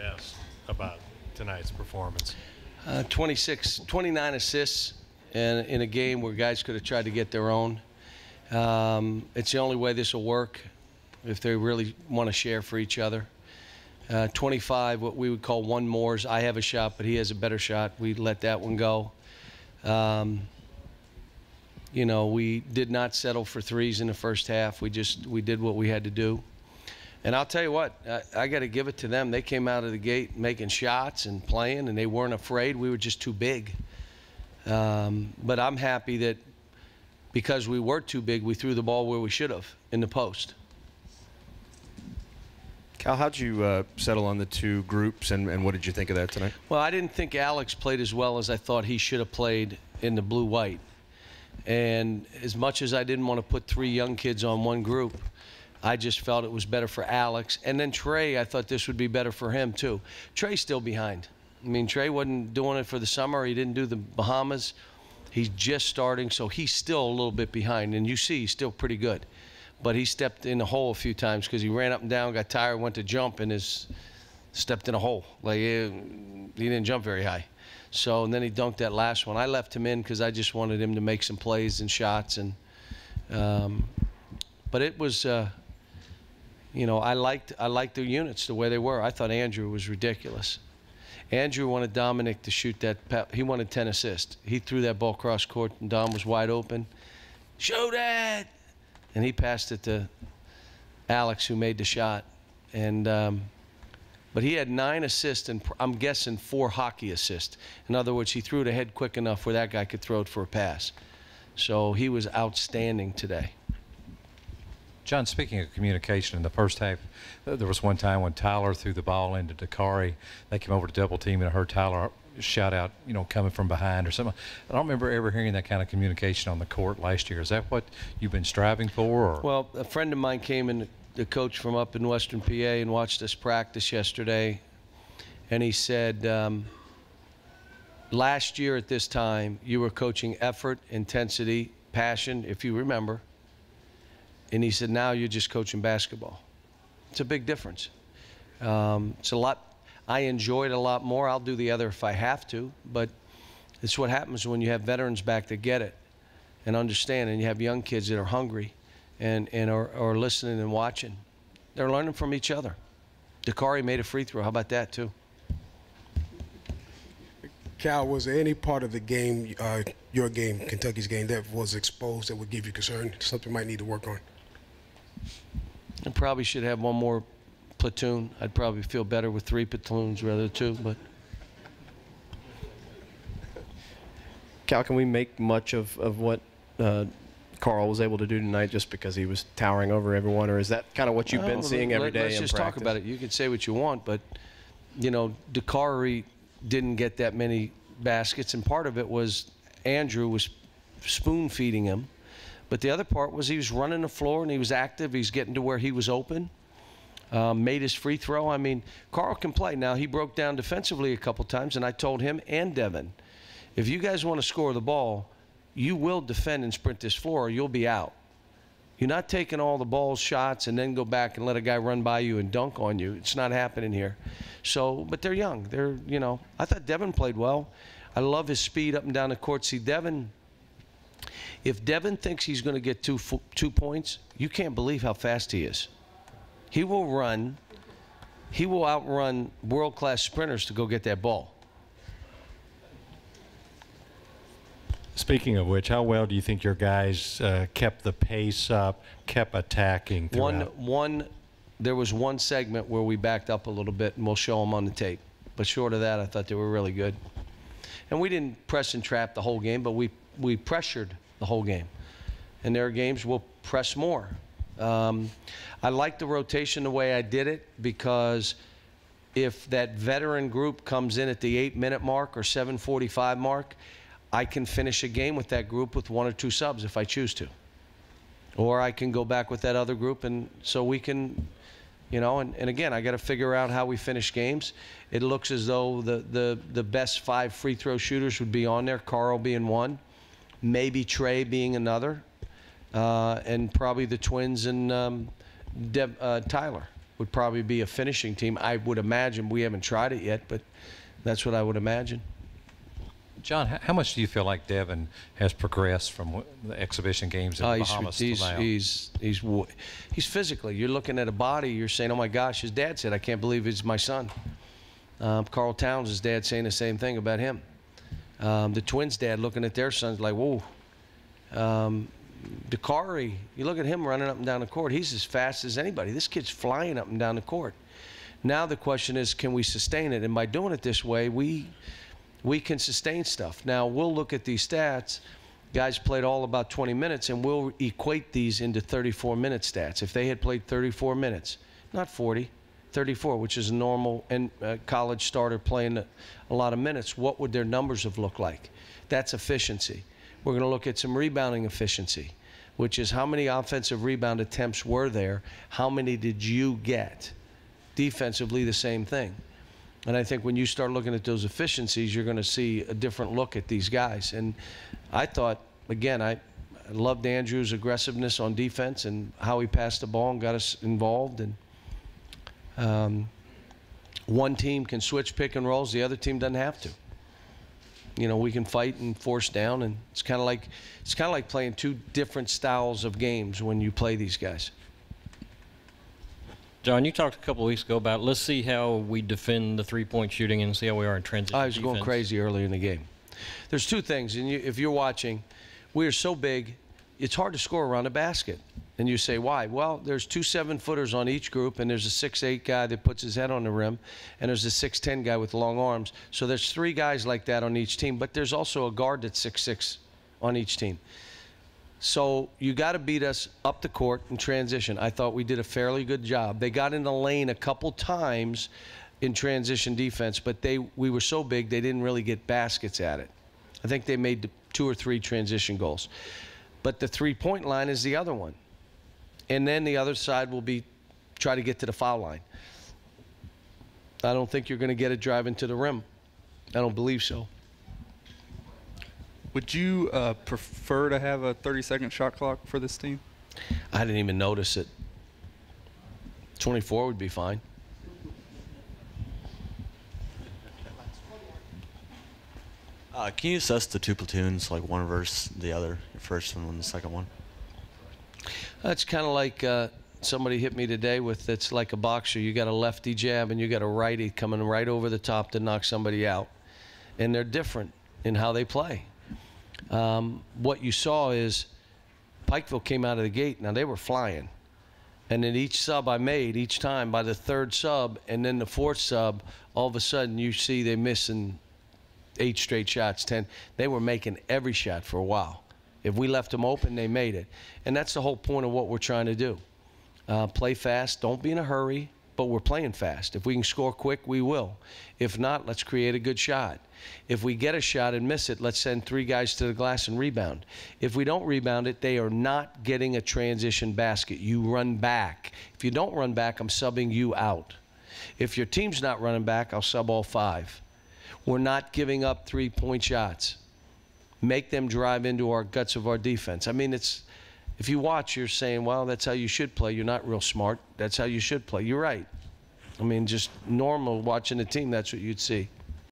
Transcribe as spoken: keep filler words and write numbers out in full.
best about tonight's performance? Uh, twenty-six, twenty-nine assists and in a game where guys could have tried to get their own. Um, it's the only way this will work if they really want to share for each other. Uh, twenty-five, what we would call one mores. I have a shot, but he has a better shot. We let that one go. Um, you know, we did not settle for threes in the first half. We just we did what we had to do. And I'll tell you what, I, I got to give it to them. They came out of the gate making shots and playing, and they weren't afraid. We were just too big. Um, but I'm happy that because we were too big, we threw the ball where we should have, in the post. Cal, how'd you uh, settle on the two groups, and, and what did you think of that tonight? Well, I didn't think Alex played as well as I thought he should have played in the blue-white. And as much as I didn't want to put three young kids on one group, I just felt it was better for Alex. And then Trey, I thought this would be better for him, too. Trey's still behind. I mean, Trey wasn't doing it for the summer. He didn't do the Bahamas. He's just starting, so he's still a little bit behind. And you see he's still pretty good. But he stepped in the hole a few times because he ran up and down, got tired, went to jump, and is stepped in a hole. Like, he didn't jump very high. So, and then he dunked that last one. I left him in because I just wanted him to make some plays and shots. And um, but it was... Uh, You know, I liked I liked their units the way they were. I thought Andrew was ridiculous. Andrew wanted Dominic to shoot that. He wanted ten assists. He threw that ball cross court, and Dom was wide open. Shoot it! And he passed it to Alex, who made the shot. And um, but he had nine assists, and I'm guessing four hockey assists. In other words, he threw it ahead quick enough where that guy could throw it for a pass. So he was outstanding today. John, speaking of communication in the first half, there was one time when Tyler threw the ball into Dakari. They came over to double team, and I heard Tyler shout out, you know, coming from behind or something. I don't remember ever hearing that kind of communication on the court last year. Is that what you've been striving for? Or? Well, a friend of mine came in, the coach from up in Western P A, and watched us practice yesterday. And he said, um, last year at this time, you were coaching effort, intensity, passion, if you remember. And he said, now you're just coaching basketball. It's a big difference. Um, it's a lot, I enjoy it a lot more. I'll do the other if I have to, but it's what happens when you have veterans back that get it and understand, and you have young kids that are hungry and, and are, are listening and watching. They're learning from each other. Dakari made a free throw, how about that too? Cal, was there any part of the game, uh, your game, Kentucky's game, that was exposed that would give you concern, something might need to work on? I probably should have one more platoon. I'd probably feel better with three platoons rather than two. But Cal, can we make much of, of what uh, Karl was able to do tonight just because he was towering over everyone, or is that kind of what you've well, been seeing every let, day let's in just practice? Talk about it. You can say what you want, but, you know, Dakari didn't get that many baskets, and part of it was Andrew was spoon-feeding him. But the other part was he was running the floor and he was active. He's getting to where he was open, um, made his free throw. I mean, Karl can play. Now, he broke down defensively a couple times, and I told him and Devin, if you guys want to score the ball, you will defend and sprint this floor or you'll be out. You're not taking all the ball shots and then go back and let a guy run by you and dunk on you. It's not happening here. So, but they're young. They're, you know, I thought Devin played well. I love his speed up and down the court. See, Devin... If Devin thinks he's going to get two, two points, you can't believe how fast he is. He will run. He will outrun world-class sprinters to go get that ball. Speaking of which, how well do you think your guys uh, kept the pace up, kept attacking throughout? One, one, there was one segment where we backed up a little bit, and we'll show them on the tape. But short of that, I thought they were really good. And we didn't press and trap the whole game, but we we pressured the whole game. And there are games we'll press more. Um, I like the rotation the way I did it, because if that veteran group comes in at the eight-minute mark or seven forty-five mark, I can finish a game with that group with one or two subs if I choose to. Or I can go back with that other group, and so we can, you know, and, and again, I got to figure out how we finish games. It looks as though the, the, the best five free throw shooters would be on there, Karl being one. Maybe Trey being another, uh, and probably the twins and um, Deb, uh, Tyler. would probably be a finishing team. I would imagine. We haven't tried it yet, but that's what I would imagine. John, how much do you feel like Devin has progressed from the exhibition games in uh, the Bahamas he's, to now? He's, he's, he's, he's physically. You're looking at a body. You're saying, oh, my gosh, his dad said, I can't believe it's my son. Um, Karl Towns, his dad, saying the same thing about him. Um, the twins' dad looking at their sons like, whoa. Um, Dakari, you look at him running up and down the court. He's as fast as anybody. This kid's flying up and down the court. Now the question is, can we sustain it? And by doing it this way, we – we can sustain stuff. Now, we'll look at these stats. Guys played all about twenty minutes, and we'll equate these into thirty-four minute stats. If they had played thirty-four minutes, not forty, thirty-four, which is a normal and uh, college starter playing a, a lot of minutes, what would their numbers have looked like? That's efficiency. We're going to look at some rebounding efficiency, which is how many offensive rebound attempts were there? How many did you get? Defensively, the same thing. And I think when you start looking at those efficiencies, you're going to see a different look at these guys. And I thought, again, I loved Andrew's aggressiveness on defense and how he passed the ball and got us involved. And um, one team can switch pick and rolls. The other team doesn't have to. You know, we can fight and force down. And it's kind of like, it's kind of like playing two different styles of games when you play these guys. John, you talked a couple of weeks ago about let's see how we defend the three-point shooting and see how we are in transition defense. I was going crazy early in the game. There's two things, and you, if you're watching, we are so big, it's hard to score around a basket. And you say, why? Well, there's two seven-footers on each group, and there's a six eight guy that puts his head on the rim, and there's a six ten guy with long arms. So there's three guys like that on each team, but there's also a guard that's six six on each team. So you got to beat us up the court in transition. I thought we did a fairly good job. They got in the lane a couple times in transition defense, but they we were so big they didn't really get baskets at it. I think they made two or three transition goals. But the three-point line is the other one. And then the other side will be try to get to the foul line. I don't think you're going to get it driving to the rim. I don't believe so. Would you uh, prefer to have a thirty second shot clock for this team? I didn't even notice it. twenty-four would be fine. Uh, can you assess the two platoons, like one versus the other, the first one and the second one? That's kind of like uh, somebody hit me today with, it's like a boxer. You got a lefty jab and you got a righty coming right over the top to knock somebody out. And they're different in how they play. Um, what you saw is Pikeville came out of the gate. Now, they were flying. And then each sub I made, each time, by the third sub and then the fourth sub, all of a sudden you see they're missing eight straight shots, ten. They were making every shot for a while. If we left them open, they made it. And that's the whole point of what we're trying to do. Uh, play fast. Don't be in a hurry, but we're playing fast. If we can score quick, we will. If not, let's create a good shot. If we get a shot and miss it, let's send three guys to the glass and rebound. If we don't rebound it, they are not getting a transition basket. You run back. If you don't run back, I'm subbing you out. If your team's not running back, I'll sub all five. We're not giving up three-point shots. Make them drive into our guts of our defense. I mean, it's, if you watch, you're saying, well, that's how you should play. You're not real smart. That's how you should play. You're right. I mean, just normal watching the team, that's what you'd see.